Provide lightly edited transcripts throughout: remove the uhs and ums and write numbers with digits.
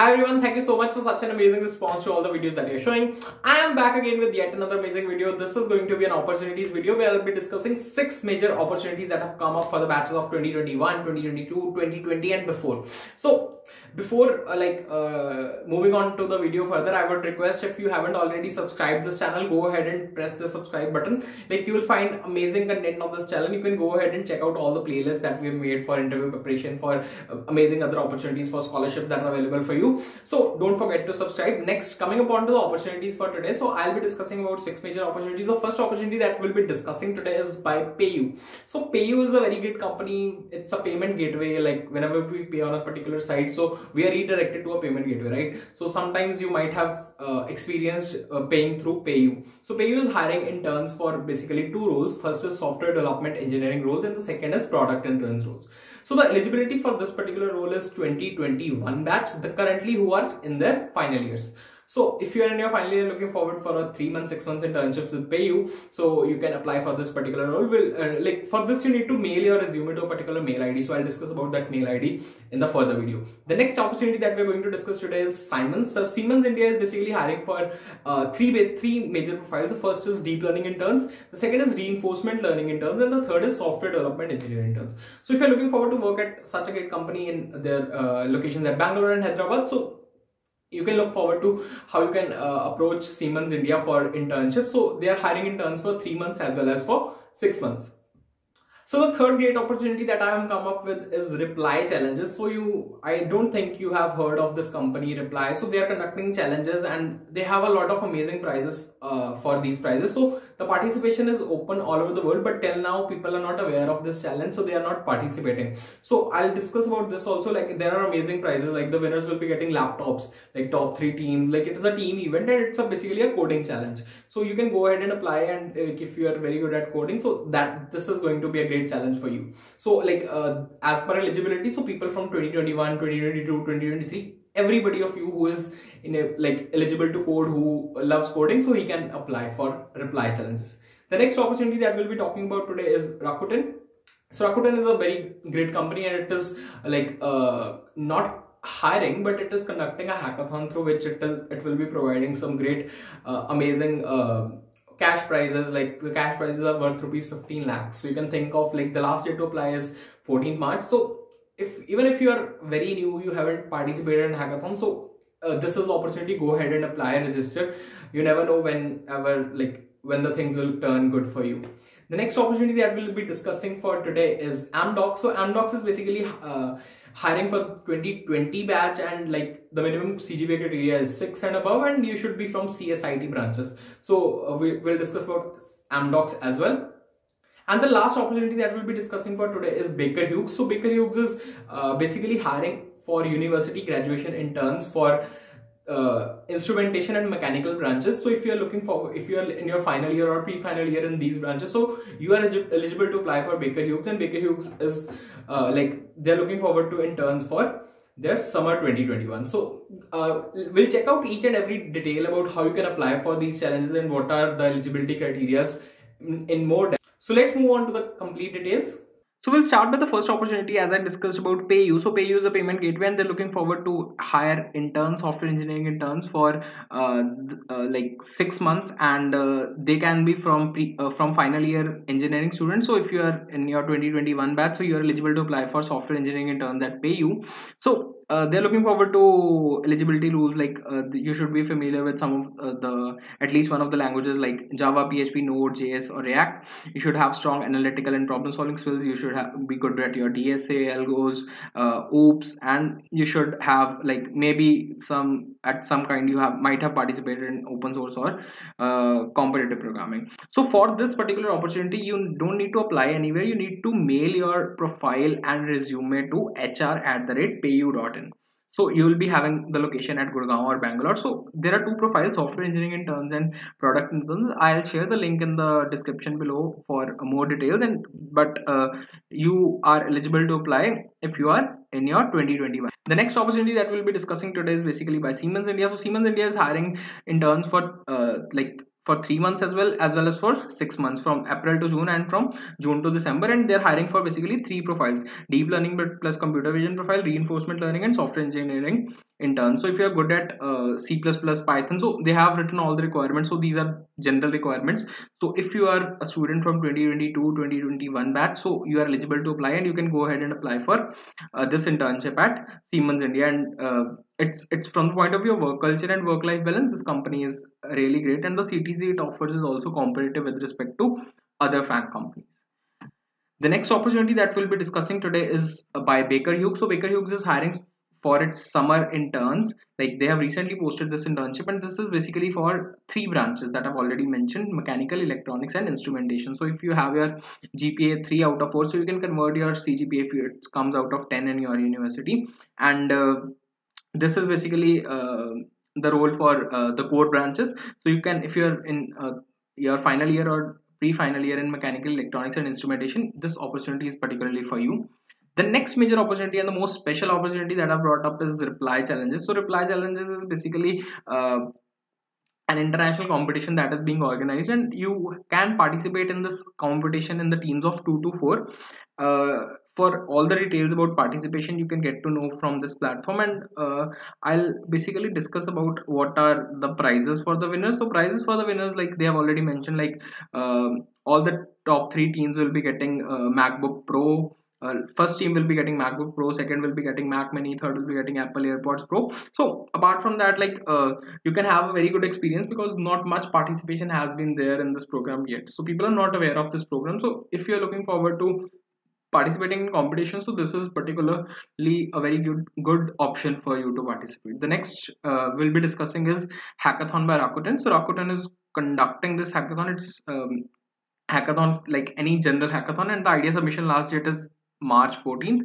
Hi everyone, thank you so much for such an amazing response to all the videos that you're showing. I am back again with yet another amazing video. This is going to be an opportunities video where I'll be discussing 6 major opportunities that have come up for the batches of 2021, 2022, 2020 and before. So before moving on to the video further, I would request, if you haven't already subscribed this channel, go ahead and press the subscribe button. Like, you will find amazing content on this channel. You can go ahead and check out all the playlists that we have made for interview preparation, for amazing other opportunities, for scholarships that are available for you. So don't forget to subscribe. Next, coming upon to the opportunities for today. So I'll be discussing about 6 major opportunities. The first opportunity that we'll be discussing today is by PayU. So PayU is a very great company. It's a payment gateway. Like, whenever we pay on a particular site, so we are redirected to a payment gateway, right? So sometimes you might have experienced paying through PayU. So PayU is hiring interns for basically 2 roles. First is software development engineering roles and the second is product interns roles. So the eligibility for this particular role is 2021 batch, the currently who are in their final years. So if you are in your final year, looking forward for a 3 month, 6 months internships with PayU, so you can apply for this particular role. For this, you need to mail your resume to a particular mail ID. So I'll discuss about that mail ID in the further video. The next opportunity that we're going to discuss today is Siemens. So Siemens India is basically hiring for three major profiles. The first is deep learning interns, the second is reinforcement learning interns, and the third is software development engineer interns. So if you're looking forward to work at such a great company in their locations at Bangalore and Hyderabad, so you can look forward to how you can approach Siemens India for internships. So they are hiring interns for 3 months as well as for 6 months. So the third great opportunity that I have come up with is Reply challenges. So I don't think you have heard of this company Reply. So they are conducting challenges and they have a lot of amazing prizes for these prizes. So the participation is open all over the world, but till now people are not aware of this challenge, so they are not participating. So I'll discuss about this also. Like, there are amazing prizes, like the winners will be getting laptops, like top 3 teams. Like, it is a team event and it's basically a coding challenge. So you can go ahead and apply, and if you are very good at coding, so this is going to be a great challenge for you. So as per eligibility, so people from 2021, 2022, 2023, everybody of you who is eligible to code, who loves coding, so he can apply for Reply challenges. The next opportunity that we'll be talking about today is Rakuten. So Rakuten is a very great company and it is not hiring, but it is conducting a hackathon through which it will be providing some great amazing cash prizes. Like, the cash prizes are worth ₹15 lakhs. So you can think of, like, the last day to apply is 14th March. So even if you are very new, you haven't participated in hackathon, so this is the opportunity. Go ahead and apply, register. You never know when the things will turn good for you. The next opportunity that we'll be discussing for today is Amdocs. So Amdocs is basically hiring for 2020 batch, and the minimum CGPA criteria is 6 and above, and you should be from CSIT branches. So we'll discuss about Amdocs as well. And the last opportunity that we'll be discussing for today is Baker Hughes. So Baker Hughes is basically hiring for university graduation interns for instrumentation and mechanical branches. So if you are in your final year or pre-final year in these branches, so you are eligible to apply for Baker Hughes, and Baker Hughes is they're looking forward to interns for their summer 2021. So we'll check out each and every detail about how you can apply for these challenges and what are the eligibility criterias in more depth. So let's move on to the complete details. So we'll start with the first opportunity, as I discussed about PayU. So PayU is a payment gateway and they're looking forward to hire interns, software engineering interns for 6 months, and they can be from final year engineering students. So if you are in your 2021 batch, so you are eligible to apply for software engineering interns at PayU. So they're looking forward to eligibility rules, like you should be familiar with some of at least one of the languages, like Java, PHP, Node, JS or React. You should have strong analytical and problem solving skills. You should be good at your DSA, algos, OOPs, and you should have might have participated in open source or competitive programming. So for this particular opportunity, you don't need to apply anywhere. You need to mail your profile and resume to HR@payu.in. So you will be having the location at Gurgaon or Bangalore. So there are 2 profiles, software engineering interns and product interns. I'll share the link in the description below for more details. But you are eligible to apply if you are in your 2021. The next opportunity that we'll be discussing today is basically by Siemens India. So Siemens India is hiring interns for for 3 months as well as for 6 months, from April to June and from June to December. And they're hiring for basically 3 profiles: deep learning plus computer vision profile, reinforcement learning, and software engineering intern. So if you're good at C++, Python, so they have written all the requirements. So these are general requirements. So if you are a student from 2022-2021 batch, so you are eligible to apply, and you can go ahead and apply for this internship at Siemens India. And it's from the point of view of work culture and work-life balance, this company is really great, and the CTC it offers is also competitive with respect to other fan companies. The next opportunity that we'll be discussing today is by Baker Hughes. So Baker Hughes is hiring for its summer interns. Like, they have recently posted this internship, and this is basically for 3 branches that I've already mentioned: mechanical, electronics, and instrumentation. So if you have your GPA 3 out of 4, so you can convert your CGPA if it comes out of 10 in your university. And this is basically the role for the core branches. So you can, if you're in your final year or pre-final year in mechanical, electronics, and instrumentation, this opportunity is particularly for you. The next major opportunity and the most special opportunity that I brought up is Reply Challenges. So Reply Challenges is basically an international competition that is being organized, and you can participate in this competition in the teams of 2 to 4. For all the details about participation, you can get to know from this platform, and I'll basically discuss about what are the prizes for the winners. So prizes for the winners, like they have already mentioned, like all the top 3 teams will be getting MacBook Pro. First team will be getting MacBook Pro, second will be getting Mac Mini, third will be getting Apple AirPods Pro. So apart from that, like you can have a very good experience because not much participation has been there in this program yet. So people are not aware of this program. So if you're looking forward to participating in competitions, so this is particularly a very good option for you to participate. The next we'll be discussing is Hackathon by Rakuten. So Rakuten is conducting this hackathon. It's hackathon like any general hackathon, and the idea submission last date is March 14th,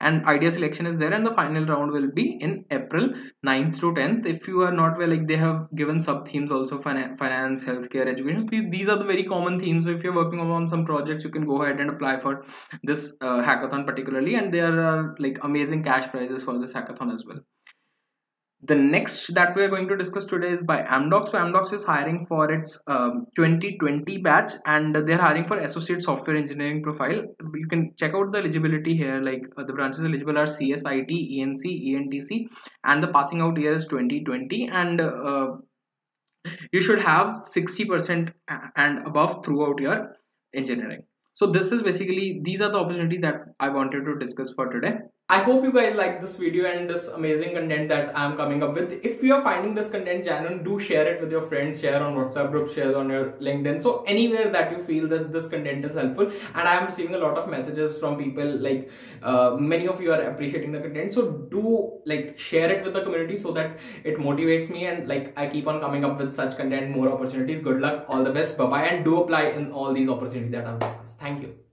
and idea selection is there, and the final round will be in April 9th to 10th. If you are not aware, like they have given sub themes also: finance, healthcare, education. These are the very common themes. So if you're working on some projects, you can go ahead and apply for this hackathon particularly, and there are like amazing cash prizes for this hackathon as well. The next that we are going to discuss today is by Amdocs. So Amdocs is hiring for its 2020 batch, and they're hiring for associate software engineering profile. You can check out the eligibility here. Like the branches eligible are CSIT, ENC, ENTC, and the passing out year is 2020. And you should have 60% and above throughout your engineering. So this is basically, these are the opportunities that I wanted to discuss for today. I hope you guys like this video and this amazing content that I'm coming up with. If you are finding this content genuine, do share it with your friends, share on WhatsApp group, share on your LinkedIn. So anywhere that you feel that this content is helpful, and I'm receiving a lot of messages from people, like many of you are appreciating the content. So do like share it with the community so that it motivates me, and like I keep on coming up with such content, more opportunities. Good luck, all the best, bye-bye, and do apply in all these opportunities that I've discussed. Thank you.